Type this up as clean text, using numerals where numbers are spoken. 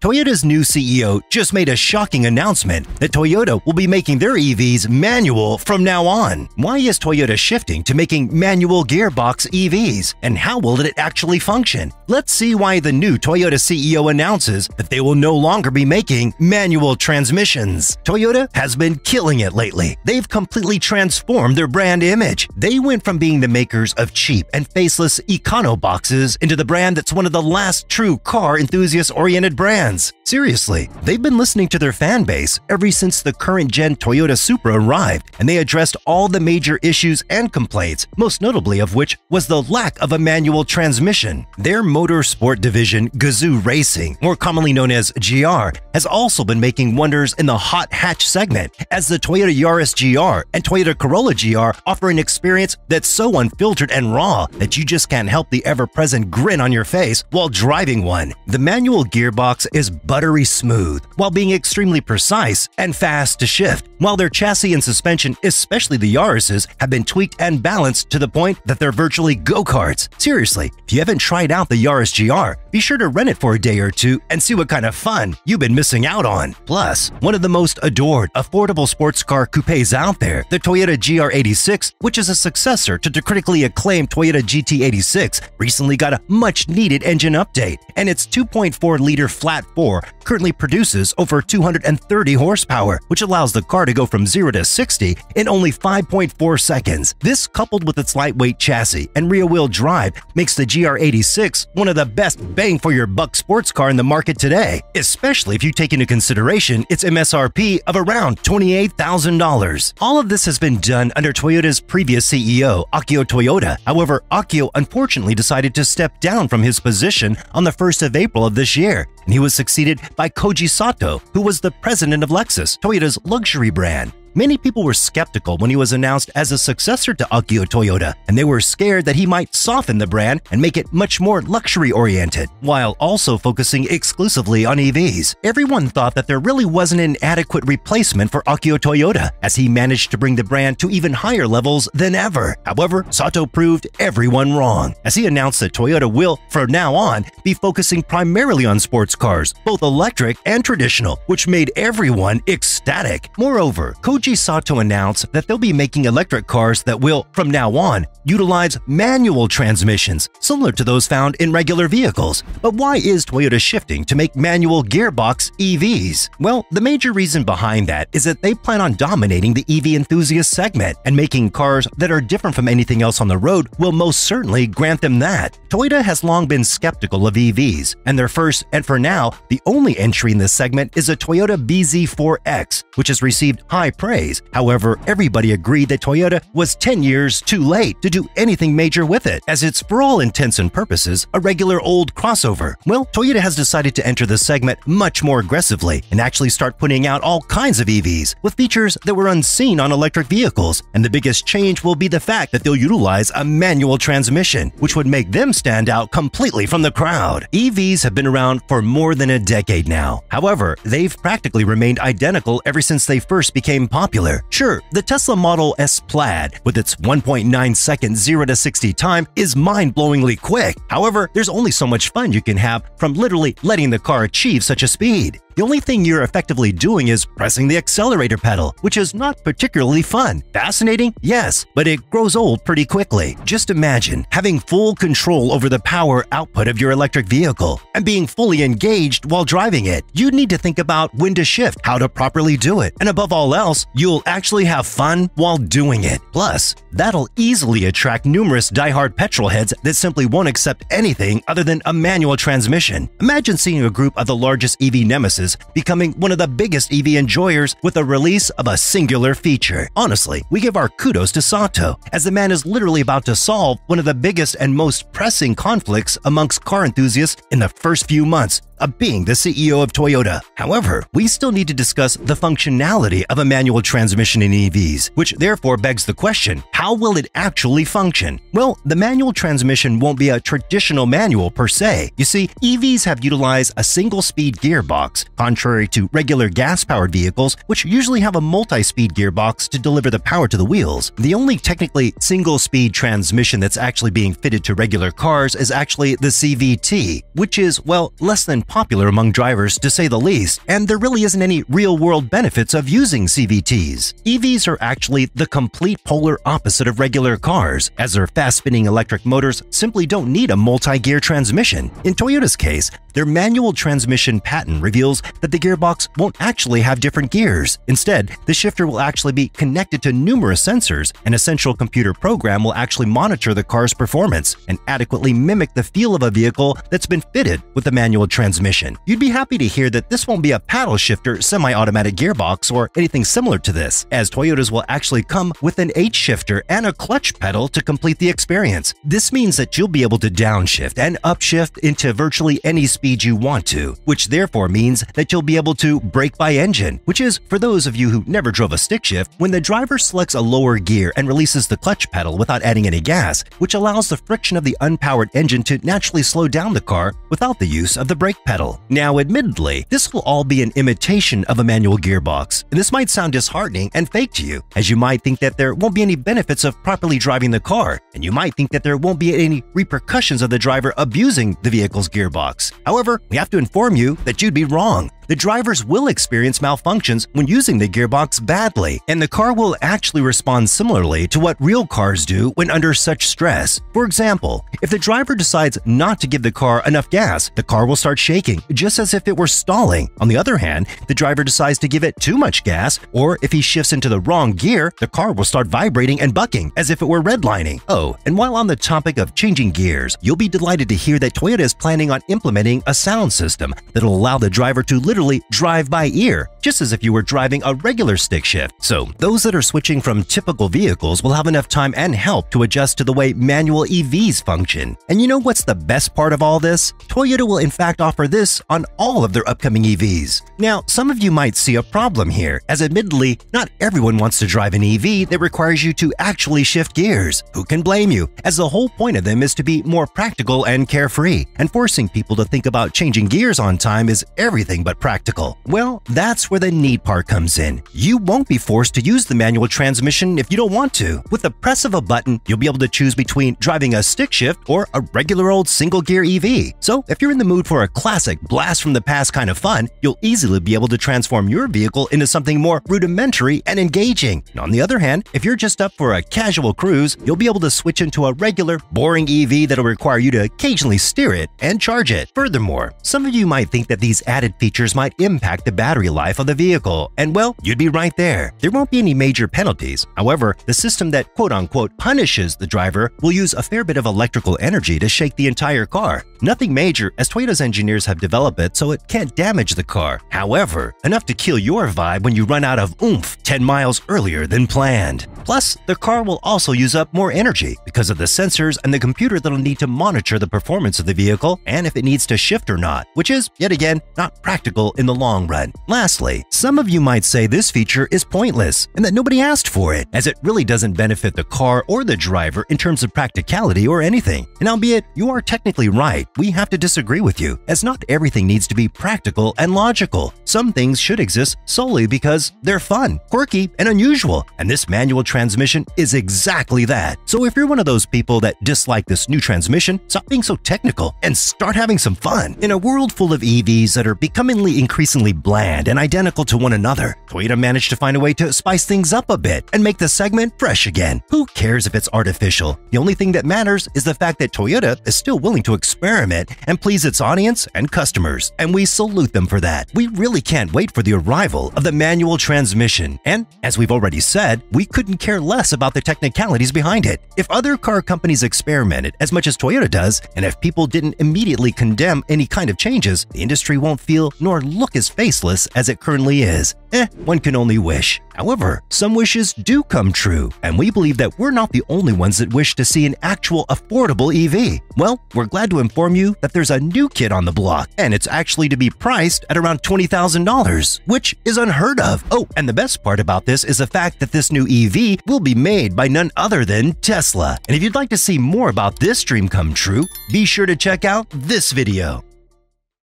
Toyota's new CEO just made a shocking announcement that Toyota will be making their EVs manual from now on. Why is Toyota shifting to making manual gearbox EVs, and how will it actually function? Let's see why the new Toyota CEO announces that they will no longer be making manual transmissions. Toyota has been killing it lately. They've completely transformed their brand image. They went from being the makers of cheap and faceless econo boxes into the brand that's one of the last true car enthusiast-oriented brands. Seriously, they've been listening to their fan base ever since the current-gen Toyota Supra arrived, and they addressed all the major issues and complaints, most notably of which was the lack of a manual transmission. Their motorsport division, Gazoo Racing, more commonly known as GR, has also been making wonders in the hot hatch segment, as the Toyota Yaris GR and Toyota Corolla GR offer an experience that's so unfiltered and raw that you just can't help the ever-present grin on your face while driving one. The manual gearbox is buttery smooth while being extremely precise and fast to shift, while their chassis and suspension, especially the Yaris's, have been tweaked and balanced to the point that they're virtually go-karts. Seriously, if you haven't tried out the Yaris GR, be sure to rent it for a day or two and see what kind of fun you've been missing out on. Plus, one of the most adored affordable sports car coupes out there, the Toyota GR86, which is a successor to the critically acclaimed Toyota GT86, recently got a much-needed engine update, and its 2.4-liter flat-four currently produces over 230 horsepower, which allows the car to go from 0 to 60 in only 5.4 seconds. This, coupled with its lightweight chassis and rear-wheel drive, makes the GR86 one of the best bang-for-your-buck sports car in the market today, especially if you take into consideration its MSRP of around $28,000. All of this has been done under Toyota's previous CEO, Akio Toyoda. However, Akio unfortunately decided to step down from his position on the 1st of April of this year, and he was succeeded by Koji Sato, who was the president of Lexus, Toyota's luxury brand. Many people were skeptical when he was announced as a successor to Akio Toyoda, and they were scared that he might soften the brand and make it much more luxury-oriented, while also focusing exclusively on EVs. Everyone thought that there really wasn't an adequate replacement for Akio Toyoda, as he managed to bring the brand to even higher levels than ever. However, Sato proved everyone wrong, as he announced that Toyota will, from now on, be focusing primarily on sports cars, both electric and traditional, which made everyone ecstatic. Moreover, Koji Sato announced that they'll be making electric cars that will, from now on, utilize manual transmissions, similar to those found in regular vehicles. But why is Toyota shifting to make manual gearbox EVs? Well, the major reason behind that is that they plan on dominating the EV enthusiast segment, and making cars that are different from anything else on the road will most certainly grant them that. Toyota has long been skeptical of EVs, and their first, and for now, the only entry in this segment is a Toyota bZ4X, which has received high praise. However, everybody agreed that Toyota was 10 years too late to do anything major with it, as it's for all intents and purposes a regular old crossover. Well, Toyota has decided to enter the segment much more aggressively and actually start putting out all kinds of EVs with features that were unseen on electric vehicles, and the biggest change will be the fact that they'll utilize a manual transmission, which would make them stand out completely from the crowd. EVs have been around for more than a decade now. However, they've practically remained identical ever since they first became popular. Sure, the Tesla Model S Plaid, with its 1.9-second 0 to 60 time, is mind-blowingly quick. However, there's only so much fun you can have from literally letting the car achieve such a speed. The only thing you're effectively doing is pressing the accelerator pedal, which is not particularly fun. Fascinating? Yes, but it grows old pretty quickly. Just imagine having full control over the power output of your electric vehicle and being fully engaged while driving it. You need to think about when to shift, how to properly do it, and above all else, you'll actually have fun while doing it. Plus, that'll easily attract numerous diehard petrol heads that simply won't accept anything other than a manual transmission. Imagine seeing a group of the largest EV nemesis becoming one of the biggest EV enjoyers with the release of a singular feature. Honestly, we give our kudos to Sato, as the man is literally about to solve one of the biggest and most pressing conflicts amongst car enthusiasts in the first few months of being the CEO of Toyota. However, we still need to discuss the functionality of a manual transmission in EVs, which therefore begs the question, how will it actually function? Well, the manual transmission won't be a traditional manual per se. You see, EVs have utilized a single-speed gearbox, Contrary to regular gas-powered vehicles, which usually have a multi-speed gearbox to deliver the power to the wheels, the only technically single-speed transmission that's actually being fitted to regular cars is actually the CVT, which is, well, less than popular among drivers to say the least, and there really isn't any real-world benefits of using CVTs. EVs are actually the complete polar opposite of regular cars, as their fast-spinning electric motors simply don't need a multi-gear transmission. In Toyota's case, their manual transmission patent reveals that the gearbox won't actually have different gears. Instead, the shifter will actually be connected to numerous sensors, and a central computer program will actually monitor the car's performance and adequately mimic the feel of a vehicle that's been fitted with a manual transmission. You'd be happy to hear that this won't be a paddle shifter semi-automatic gearbox or anything similar to this, as Toyotas will actually come with an H-shifter and a clutch pedal to complete the experience. This means that you'll be able to downshift and upshift into virtually any speed you want to, which therefore means that you'll be able to brake by engine, which is, for those of you who never drove a stick shift, when the driver selects a lower gear and releases the clutch pedal without adding any gas, which allows the friction of the unpowered engine to naturally slow down the car without the use of the brake pedal. Now, admittedly, this will all be an imitation of a manual gearbox, and this might sound disheartening and fake to you, as you might think that there won't be any benefits of properly driving the car, and you might think that there won't be any repercussions of the driver abusing the vehicle's gearbox. However, we have to inform you that you'd be wrong. The drivers will experience malfunctions when using the gearbox badly, and the car will actually respond similarly to what real cars do when under such stress. For example, if the driver decides not to give the car enough gas, the car will start shaking, just as if it were stalling. On the other hand, if the driver decides to give it too much gas, or if he shifts into the wrong gear, the car will start vibrating and bucking, as if it were redlining. Oh, and while on the topic of changing gears, you'll be delighted to hear that Toyota is planning on implementing a sound system that'll allow the driver to literally drive by ear, just as if you were driving a regular stick shift. So those that are switching from typical vehicles will have enough time and help to adjust to the way manual EVs function. And you know what's the best part of all this? Toyota will in fact offer this on all of their upcoming EVs. Now, some of you might see a problem here, as admittedly, not everyone wants to drive an EV that requires you to actually shift gears. Who can blame you, as the whole point of them is to be more practical and carefree, and forcing people to think about changing gears on time is everything but practical. Well, that's where the need part comes in. You won't be forced to use the manual transmission if you don't want to. With the press of a button, you'll be able to choose between driving a stick shift or a regular old single-gear EV. So if you're in the mood for a classic blast-from-the-past kind of fun, you'll easily be able to transform your vehicle into something more rudimentary and engaging. And on the other hand, if you're just up for a casual cruise, you'll be able to switch into a regular, boring EV that'll require you to occasionally steer it and charge it. Furthermore, some of you might think that these added features might impact the battery life of the vehicle, and well, you'd be right there. There won't be any major penalties. However, the system that quote-unquote punishes the driver will use a fair bit of electrical energy to shake the entire car. Nothing major, as Toyota's engineers have developed it so it can't damage the car. However, enough to kill your vibe when you run out of oomph 10 miles earlier than planned. Plus, the car will also use up more energy because of the sensors and the computer that'll need to monitor the performance of the vehicle and if it needs to shift or not, which is, yet again, not practical in the long run. Lastly, some of you might say this feature is pointless and that nobody asked for it, as it really doesn't benefit the car or the driver in terms of practicality or anything. And albeit you are technically right, we have to disagree with you, as not everything needs to be practical and logical. Some things should exist solely because they're fun, quirky, and unusual, and this manual transmission is exactly that. So if you're one of those people that dislike this new transmission, stop being so technical and start having some fun. In a world full of EVs that are becomingly increasingly bland and identical to one another, Toyota managed to find a way to spice things up a bit and make the segment fresh again. Who cares if it's artificial? The only thing that matters is the fact that Toyota is still willing to experiment and please its audience and customers, and we salute them for that. We really can't wait for the arrival of the manual transmission, and as we've already said, we couldn't care less about the technicalities behind it. If other car companies experimented as much as Toyota does, and if people didn't immediately condemn any kind of changes, the industry won't feel nor look as faceless as it currently is. One can only wish. However, some wishes do come true, and we believe that we're not the only ones that wish to see an actual affordable EV. Well, we're glad to inform you that there's a new kid on the block, and it's actually to be priced at around $20,000, which is unheard of. Oh, and the best part about this is the fact that this new EV will be made by none other than Tesla. And if you'd like to see more about this dream come true, be sure to check out this video.